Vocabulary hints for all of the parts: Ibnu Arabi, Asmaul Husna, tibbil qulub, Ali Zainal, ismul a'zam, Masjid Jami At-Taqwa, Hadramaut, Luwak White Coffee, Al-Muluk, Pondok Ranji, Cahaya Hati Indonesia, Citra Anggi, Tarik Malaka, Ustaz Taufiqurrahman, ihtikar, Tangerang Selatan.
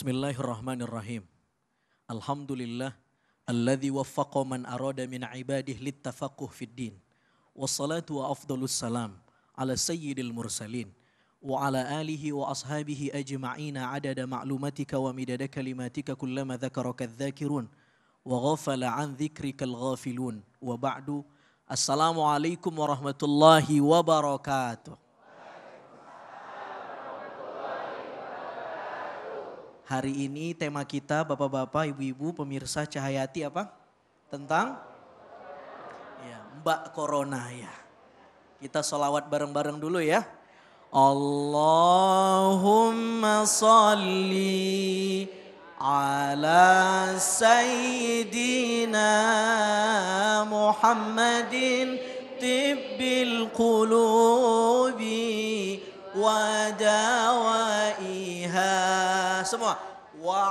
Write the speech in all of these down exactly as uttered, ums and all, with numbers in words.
Bismillahirrahmanirrahim. Alhamdulillah alladzi waffaqa man arada min ibadihi littafaquh fid din. Wassalatu wa afdhalus salam ala sayyidil mursalin wa ala alihi wa ashabihi ajma'ina adada ma'lumatika wa midada kalimatika kullama dzakaraka dzakirun wa ghafala an dzikrikal ghafilun. Wa ba'du. Assalamualaikum warahmatullahi wabarakatuh. Hari ini tema kita bapak-bapak, ibu-ibu, pemirsa Cahayati apa? Tentang ya, Mbak Corona ya. Kita sholawat bareng-bareng dulu ya. Allahumma sholli ala Sayyidina Muhammadin tibbil qulubi wa dawaiha semua wa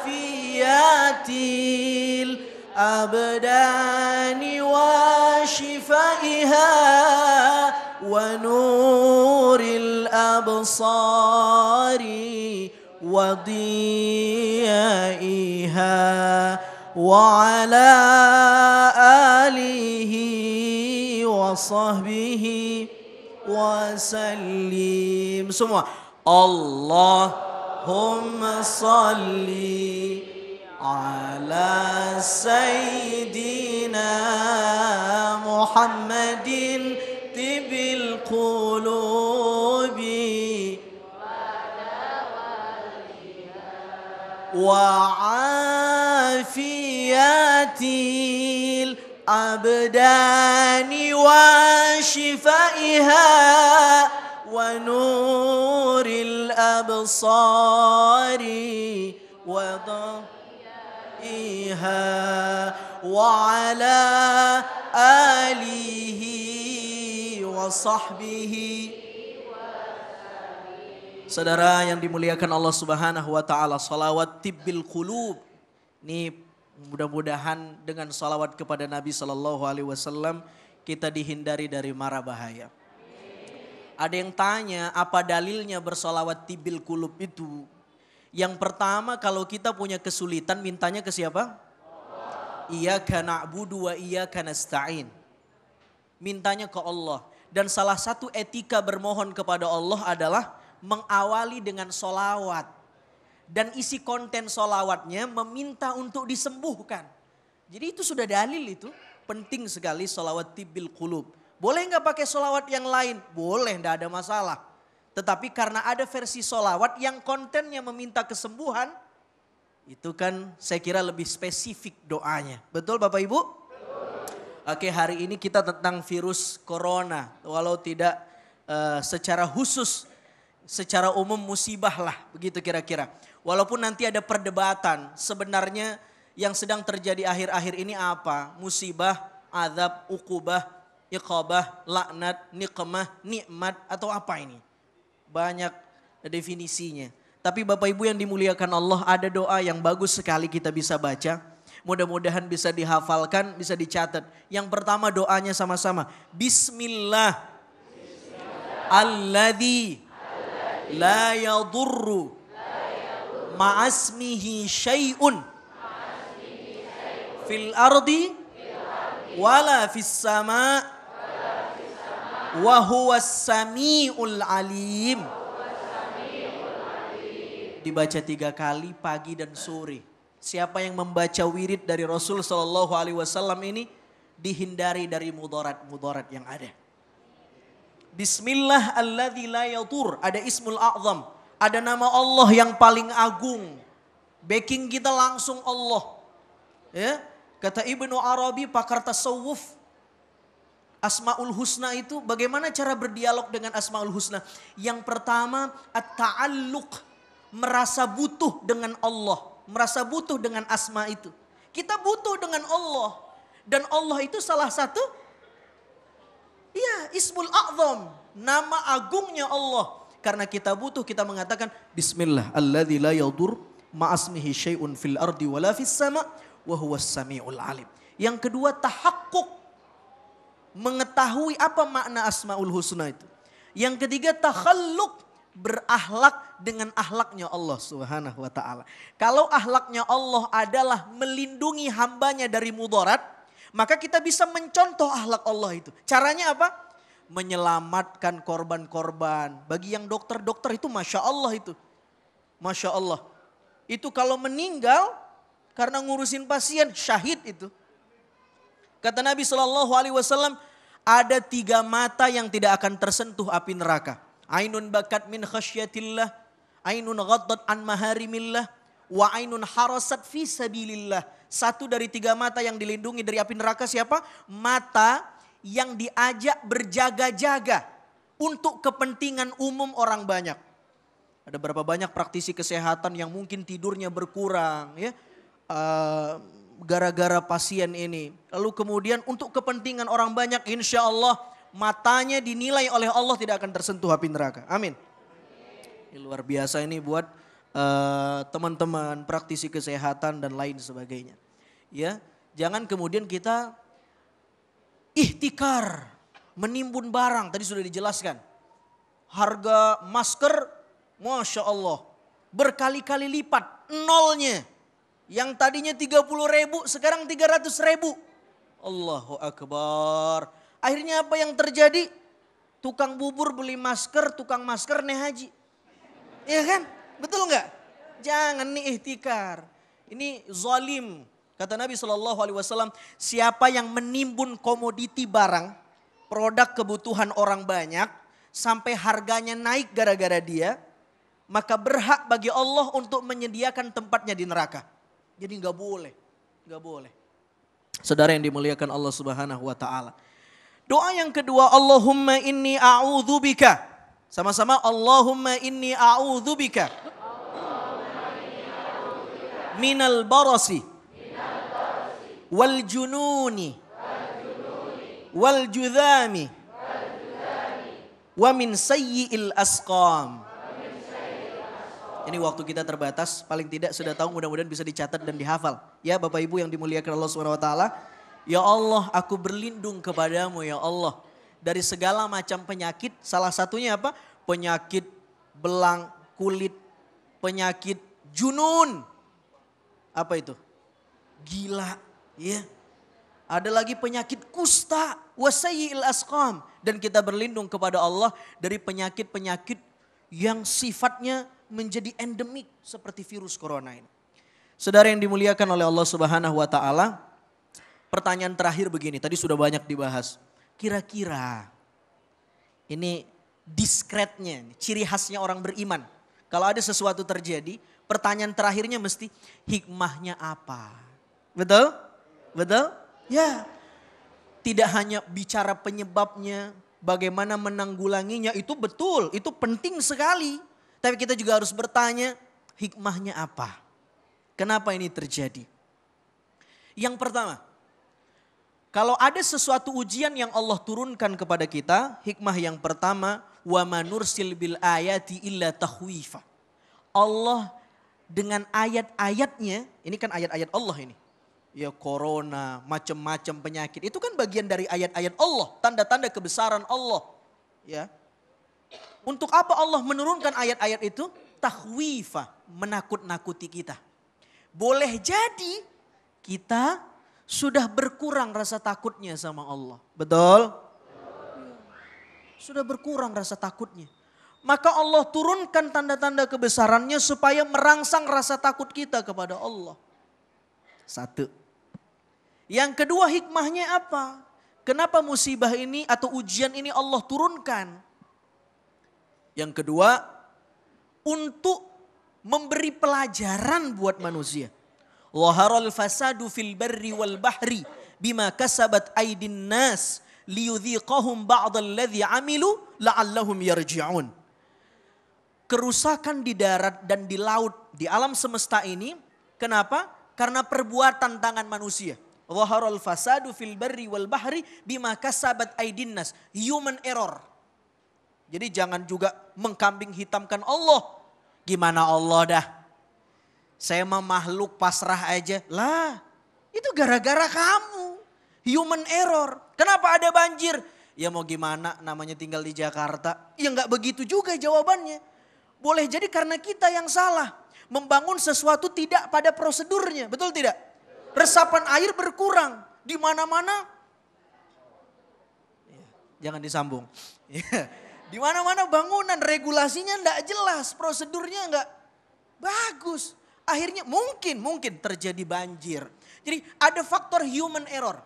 afiyatil abdani wa shifaiha wa nuril absari wa diyaiha wa ala alihi wa sahbihi wasallim semua. Allahumma salli ala Sayyidina Muhammadin tibil qulubi wa afiyatil abdani wa shifaiha wa nuril absari wa dhaiha wa ala alihi wa sahbihi. Saudara yang dimuliakan Allah Subhanahu wa taala, salawat tibbil qulub ini mudah-mudahan dengan salawat kepada Nabi Shallallahu Alaihi Wasallam kita dihindari dari mara bahaya. Ada yang tanya apa dalilnya bersalawat tibil kulub itu? Yang pertama, kalau kita punya kesulitan mintanya ke siapa? Iyyaka na'budu wa iyyaka nasta'in. Mintanya ke Allah. Dan salah satu etika bermohon kepada Allah adalah mengawali dengan salawat. Dan isi konten solawatnya meminta untuk disembuhkan. Jadi itu sudah dalil itu. Penting sekali solawat tibil qulub. Boleh nggak pakai solawat yang lain? Boleh, nggak ada masalah. Tetapi karena ada versi solawat yang kontennya meminta kesembuhan, itu kan saya kira lebih spesifik doanya. Betul Bapak Ibu? Betul. Oke, hari ini kita tentang virus corona. Walau tidak uh, secara khusus, secara umum musibah lah begitu kira-kira. Walaupun nanti ada perdebatan sebenarnya yang sedang terjadi akhir-akhir ini apa? Musibah, azab, ukubah, iqabah, laknat, nikmah, nikmat atau apa ini? Banyak definisinya. Tapi Bapak Ibu yang dimuliakan Allah, ada doa yang bagus sekali kita bisa baca. Mudah-mudahan bisa dihafalkan, bisa dicatat. Yang pertama doanya sama-sama. Bismillah. Bismillah. Alladzi la yadurru ma'asmihi syai'un fil ardi wala fis sama' wa huwas sami'ul alim. Dibaca tiga kali pagi dan sore. Siapa yang membaca wirid dari Rasul Sallallahu Alaihi Wasallam ini dihindari dari mudarat-mudarat yang ada. Bismillah alladzi la yadur. Ada ismul a'zam. Ada nama Allah yang paling agung. Backing kita langsung Allah. Ya? Kata Ibnu Arabi, pakar tasawuf, Asmaul Husna itu bagaimana cara berdialog dengan Asmaul Husna? Yang pertama at-ta'alluq. Merasa butuh dengan Allah. Merasa butuh dengan asma itu. Kita butuh dengan Allah. Dan Allah itu salah satu iya, ismul a'zam, nama agungnya Allah. Karena kita butuh, kita mengatakan bismillah alladzi la yadur ma'asmihi syai'un fil ardi wala fis sama' wa huwas sami'ul alim. Yang kedua tahakkuk, mengetahui apa makna Asmaul Husna itu. Yang ketiga takhalluq, berakhlak dengan akhlaknya Allah Subhanahu wa taala. Kalau akhlaknya Allah adalah melindungi hambanya dari mudarat, maka kita bisa mencontoh akhlak Allah itu. Caranya apa? Menyelamatkan korban-korban. Bagi yang dokter-dokter itu Masya Allah itu. Masya Allah. Itu kalau meninggal karena ngurusin pasien, syahid itu. Kata Nabi shallallahu alaihi wasallam, ada tiga mata yang tidak akan tersentuh api neraka. Ainun bakat min khasyatillah, ainun ghaddat an maharimillah, wa ainun harasat fi sabilillah. Satu dari tiga mata yang dilindungi dari api neraka siapa? Mata yang diajak berjaga-jaga untuk kepentingan umum orang banyak. Ada berapa banyak praktisi kesehatan yang mungkin tidurnya berkurang ya, uh, gara-gara pasien ini. Lalu kemudian untuk kepentingan orang banyak, insya Allah matanya dinilai oleh Allah tidak akan tersentuh api neraka. Amin. Ini luar biasa ini buat uh, teman-teman praktisi kesehatan dan lain sebagainya. Ya, jangan kemudian kita ihtikar, menimbun barang. Tadi sudah dijelaskan. Harga masker, Masya Allah, berkali-kali lipat nolnya. Yang tadinya tiga puluh ribu sekarang tiga ratus ribu. Allahu Akbar. Akhirnya apa yang terjadi? Tukang bubur beli masker, tukang masker naik haji. Iya kan? Betul nggak? Jangan nih ihtikar. Ini zalim. Kata Nabi shallallahu alaihi wasallam, siapa yang menimbun komoditi barang, produk kebutuhan orang banyak, sampai harganya naik gara-gara dia, maka berhak bagi Allah untuk menyediakan tempatnya di neraka. Jadi nggak boleh, nggak boleh. Saudara yang dimuliakan Allah Subhanahu wa taala. Doa yang kedua, Allahumma inni a'udzubika. Sama-sama, Allahumma inni a'udzubika minal barasi wal jununi wal judhami wa min sayyi'il asqam. Ini waktu kita terbatas, paling tidak sudah tahu, mudah-mudahan bisa dicatat dan dihafal. Ya Bapak Ibu yang dimuliakan Allah Subhanahu wa taala. Ya Allah, aku berlindung kepadamu ya Allah dari segala macam penyakit. Salah satunya apa? Penyakit belang kulit, penyakit junun. Apa itu? Gila, ya. Ada lagi penyakit kusta, wasayil asqam. Dan kita berlindung kepada Allah dari penyakit-penyakit yang sifatnya menjadi endemik seperti virus corona ini. Saudara yang dimuliakan oleh Allah Subhanahu wa taala, pertanyaan terakhir begini, tadi sudah banyak dibahas. Kira-kira ini diskretnya, ciri khasnya orang beriman. Kalau ada sesuatu terjadi, pertanyaan terakhirnya mesti hikmahnya apa? Betul? Betul? Ya. Tidak hanya bicara penyebabnya, bagaimana menanggulanginya, itu betul, itu penting sekali. Tapi kita juga harus bertanya hikmahnya apa? Kenapa ini terjadi? Yang pertama, kalau ada sesuatu ujian yang Allah turunkan kepada kita, hikmah yang pertama, wa manursil bil ayati illa tahwifa. Allah dengan ayat-ayatnya, ini kan ayat-ayat Allah ini. Ya corona, macam-macam penyakit, itu kan bagian dari ayat-ayat Allah, tanda-tanda kebesaran Allah, ya. Untuk apa Allah menurunkan ayat-ayat itu? Tahwifa, menakut-nakuti kita. Boleh jadi kita sudah berkurang rasa takutnya sama Allah. Betul? Sudah berkurang rasa takutnya. Maka Allah turunkan tanda-tanda kebesarannya supaya merangsang rasa takut kita kepada Allah. Satu. Yang kedua, hikmahnya apa? Kenapa musibah ini atau ujian ini Allah turunkan? Yang kedua, untuk memberi pelajaran buat manusia. Zaharul fasadu fil barri wal bahri bima kasabat aydin nas liyudhiqahum ba'dalladzi amilu la'allahum yarji'un. Kerusakan di darat dan di laut, di alam semesta ini, kenapa? Karena perbuatan tangan manusia. Zaharul fasadu fil barri wal bahri bima kasabat aydin nas, human error. Jadi jangan juga mengkambing hitamkan Allah. Gimana Allah dah? Saya mah makhluk pasrah aja. Lah, itu gara-gara kamu. Human error. Kenapa ada banjir? Ya mau gimana, namanya tinggal di Jakarta. Ya nggak begitu juga jawabannya. Boleh jadi karena kita yang salah. Membangun sesuatu tidak pada prosedurnya. Betul tidak? Resapan air berkurang. Di mana-mana. Jangan disambung. Di mana-mana bangunan regulasinya enggak jelas. Prosedurnya enggak bagus. Akhirnya mungkin, mungkin terjadi banjir. Jadi ada faktor human error.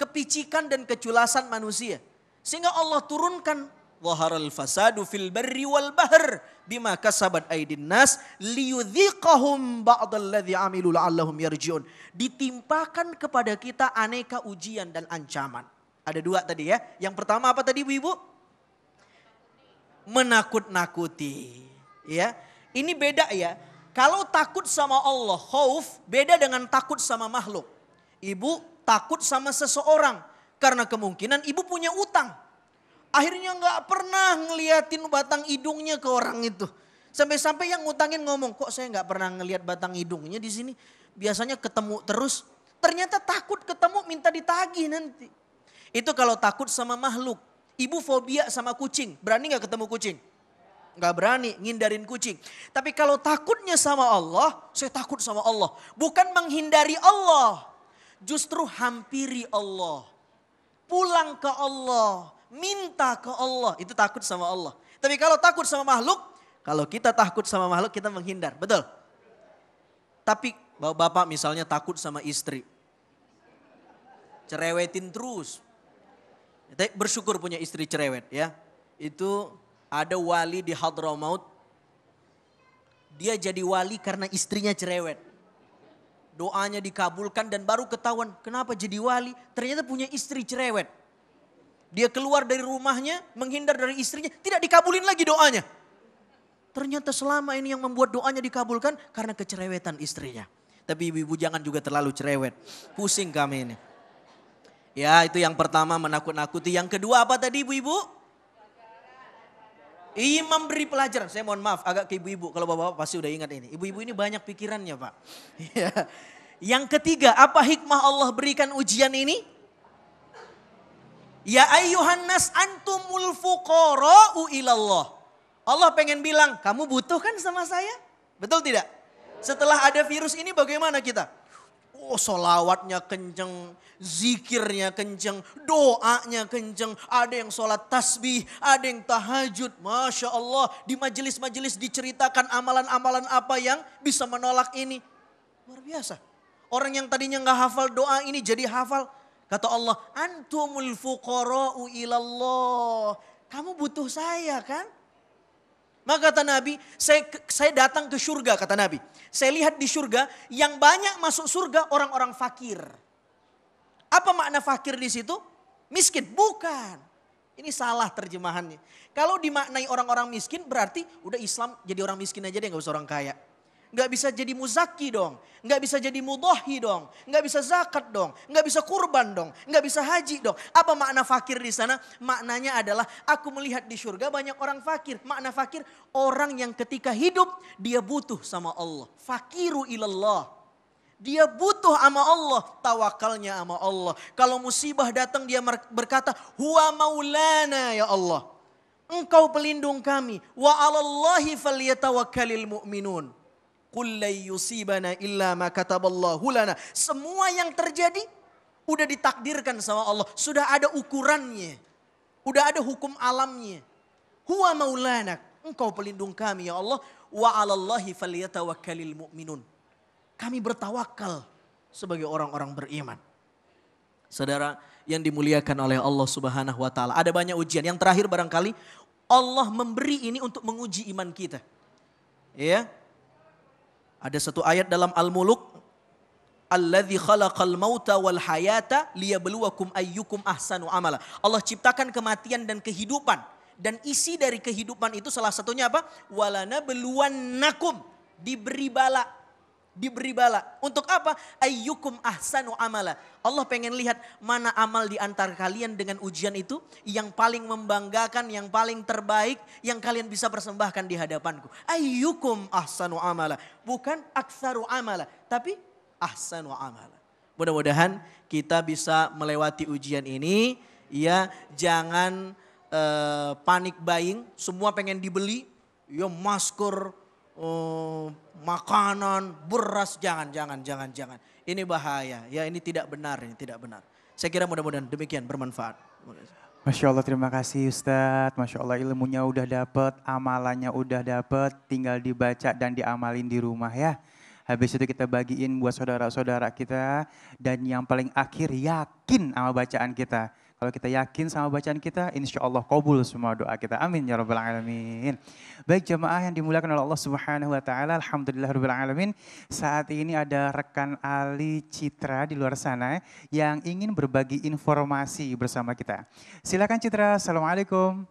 Kepicikan dan keculasan manusia. Sehingga Allah turunkan zaharal fasadu fil barri wal bahr bima kasabat aydin nas liyudhiqahum ba'dallazi amilu la'allahum yarji'un. Ditimpakan kepada kita aneka ujian dan ancaman. Ada dua tadi ya. Yang pertama apa tadi Ibu? Menakut-nakuti. Ya. Ini beda ya. Kalau takut sama Allah, khauf, beda dengan takut sama makhluk. Ibu takut sama seseorang karena kemungkinan ibu punya utang. Akhirnya nggak pernah ngeliatin batang hidungnya ke orang itu. Sampai-sampai yang ngutangin ngomong, kok saya nggak pernah ngeliat batang hidungnya di sini. Biasanya ketemu terus. Ternyata takut ketemu minta ditagih nanti. Itu kalau takut sama makhluk. Ibu fobia sama kucing. Berani nggak ketemu kucing? Gak berani, ngindarin kucing. Tapi kalau takutnya sama Allah, saya takut sama Allah. Bukan menghindari Allah. Justru hampiri Allah. Pulang ke Allah. Minta ke Allah. Itu takut sama Allah. Tapi kalau takut sama makhluk, kalau kita takut sama makhluk kita menghindar. Betul? Tapi bapak misalnya takut sama istri. Cerewetin terus. Bersyukur punya istri cerewet ya. Itu... Ada wali di Hadramaut, dia jadi wali karena istrinya cerewet. Doanya dikabulkan dan baru ketahuan, kenapa jadi wali? Ternyata punya istri cerewet. Dia keluar dari rumahnya, menghindar dari istrinya, tidak dikabulin lagi doanya. Ternyata selama ini yang membuat doanya dikabulkan karena kecerewetan istrinya. Tapi ibu-ibu jangan juga terlalu cerewet, pusing kami ini. Ya itu yang pertama menakut-nakuti, yang kedua apa tadi ibu-ibu? Iya memberi pelajaran. Saya mohon maaf agak ke ibu-ibu. Kalau bapak-bapak pasti udah ingat ini. Ibu-ibu ini banyak pikirannya Pak. Ya. Yang ketiga, apa hikmah Allah berikan ujian ini? Ya ayyuhan nas antumul fuqara'u ilallah. Allah pengen bilang, kamu butuh kan sama saya? Betul tidak? Setelah ada virus ini bagaimana kita? Oh, solawatnya kenceng, zikirnya kenceng, doanya kenceng. Ada yang sholat tasbih, ada yang tahajud. Masya Allah, di majelis-majelis diceritakan amalan-amalan apa yang bisa menolak ini. Luar biasa. Orang yang tadinya gak hafal doa ini jadi hafal. Kata Allah, antumul fuqara'u ilallah. Kamu butuh saya kan? Maka kata Nabi, saya, saya datang ke surga kata Nabi. Saya lihat di surga yang banyak masuk surga orang-orang fakir. Apa makna fakir di situ? Miskin? Bukan. Ini salah terjemahannya. Kalau dimaknai orang-orang miskin berarti udah Islam jadi orang miskin aja deh, gak usah orang kaya. Gak bisa jadi muzaki dong. Gak bisa jadi mudhahi dong. Gak bisa zakat dong. Gak bisa kurban dong. Gak bisa haji dong. Apa makna fakir di sana? Maknanya adalah aku melihat di surga banyak orang fakir. Makna fakir orang yang ketika hidup dia butuh sama Allah. Fakiru ilallah. Dia butuh sama Allah, tawakalnya sama Allah. Kalau musibah datang dia berkata, huwa maulana ya Allah. Engkau pelindung kami. Wa 'alallahi falyatawakkalil mu'minun. Qul la yusibana illa ma kataballahu lana. Semua yang terjadi udah ditakdirkan sama Allah, sudah ada ukurannya, udah ada hukum alamnya. Huwa maulana, engkau pelindung kami ya Allah. Wa 'alallahi falyatawakkalil mu'minun. Kami bertawakal sebagai orang-orang beriman. Saudara yang dimuliakan oleh Allah Subhanahu wa taala, ada banyak ujian. Yang terakhir barangkali Allah memberi ini untuk menguji iman kita. Ya. Ada satu ayat dalam Al-Muluk, alladzi khalaqal mauta wal hayata liyabluwakum ayyukum ahsanu amala. Allah ciptakan kematian dan kehidupan, dan isi dari kehidupan itu salah satunya apa? Walanabluwannakum, diberi bala, diberi bala. Untuk apa? Ayyukum ahsanu amala. Allah pengen lihat mana amal di antara kalian dengan ujian itu yang paling membanggakan, yang paling terbaik, yang kalian bisa persembahkan di hadapanku. Ayyukum ahsanu amala. Bukan aktsaru amala, tapi ahsanu amala. Mudah-mudahan kita bisa melewati ujian ini. Ya, jangan uh, panik buying, semua pengen dibeli. ya masker, oh, makanan, beras, jangan, jangan, jangan, jangan. Ini bahaya, ya ini tidak benar, ini tidak benar. Saya kira mudah-mudahan demikian bermanfaat. Masya Allah, terima kasih Ustadz. Masya Allah, ilmunya udah dapet, amalannya udah dapet, tinggal dibaca dan diamalin di rumah ya. Habis itu kita bagiin buat saudara-saudara kita. Dan yang paling akhir, yakin sama bacaan kita. Kalau kita yakin sama bacaan kita, insya Allah kabul semua doa kita. Amin ya rabbal alamin. Baik jemaah yang dimuliakan oleh Allah Subhanahu Wa Taala, alhamdulillah rabbil alamin. Saat ini ada rekan Ali Citra di luar sana yang ingin berbagi informasi bersama kita. Silakan Citra. Assalamualaikum.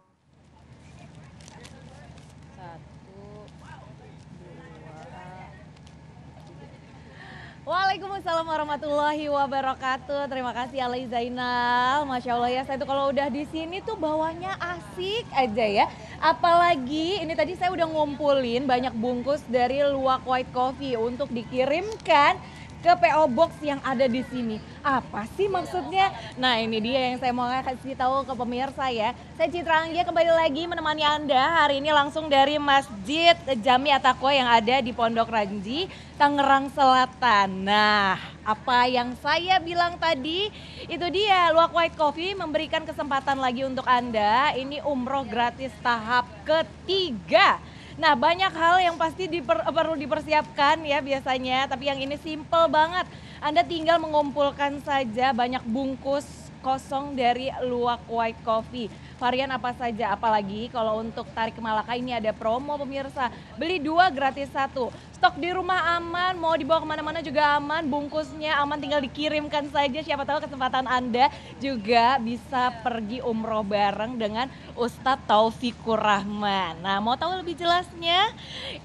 Waalaikumsalam warahmatullahi wabarakatuh. Terima kasih Ali Zainal. Masya Allah ya, saya tuh kalau udah di sini tuh bawahnya asik aja ya. Apalagi ini tadi saya udah ngumpulin banyak bungkus dari Luwak White Coffee untuk dikirimkan ke P O Box yang ada di sini. Apa sih maksudnya? Nah ini dia yang saya mau kasih tahu ke pemirsa ya. Saya Citra Anggi kembali lagi menemani Anda hari ini langsung dari Masjid Jami At-Taqwa yang ada di Pondok Ranji, Tangerang Selatan. Nah apa yang saya bilang tadi itu dia, Luwak White Coffee memberikan kesempatan lagi untuk Anda. Ini umroh gratis tahap ketiga. Nah banyak hal yang pasti diper, perlu dipersiapkan ya biasanya, tapi yang ini simple banget. Anda tinggal mengumpulkan saja banyak bungkus kosong dari Luwak White Coffee. Varian apa saja, apalagi kalau untuk Tarik Malaka ini ada promo pemirsa. Beli dua gratis satu. Stok di rumah aman, mau dibawa kemana-mana juga aman, bungkusnya aman tinggal dikirimkan saja. Siapa tahu kesempatan Anda juga bisa pergi umroh bareng dengan Ustaz Taufiqurrahman. Nah mau tahu lebih jelasnya?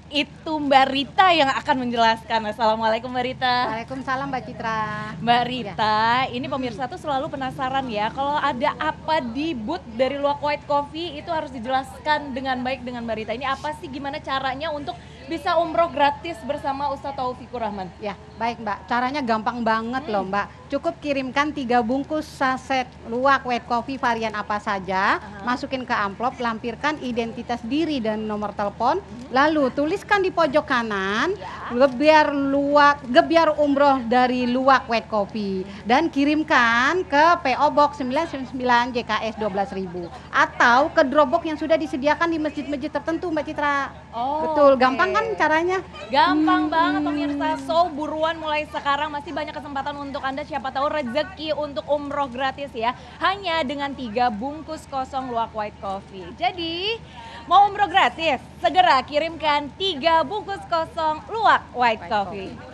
Itu Mbak Rita yang akan menjelaskan. Assalamualaikum Mbak Rita. Waalaikumsalam Mbak Citra. Mbak Rita, ya. Ini pemirsa tuh selalu penasaran ya kalau ada apa di booth dari Luwak White Coffee itu harus dijelaskan dengan baik dengan Mbak Rita. Ini apa sih, gimana caranya untuk bisa umroh gratis bersama Ustaz Taufiqurrahman? Ya, baik Mbak. Caranya gampang banget hmm. loh Mbak. Cukup kirimkan tiga bungkus saset Luwak White Coffee varian apa saja, uh-huh. masukin ke amplop, lampirkan identitas diri dan nomor telepon, hmm. lalu tuliskan di pojok kanan, ya. Gebyar Luwak, gebyar umroh dari Luwak White Coffee, dan kirimkan ke P O Box sembilan sembilan sembilan J K S dua belas ribu atau ke Dropbox yang sudah disediakan di masjid-masjid tertentu Mbak Citra. Oh, betul, okay. Gampang kan caranya? Gampang hmm. banget pemirsa, so buruan mulai sekarang, masih banyak kesempatan untuk Anda, siapa tahu rezeki untuk umroh gratis ya, hanya dengan tiga bungkus kosong Luwak White Coffee. Jadi mau umroh gratis, segera kirimkan tiga bungkus kosong Luwak White, White Coffee. Coffee.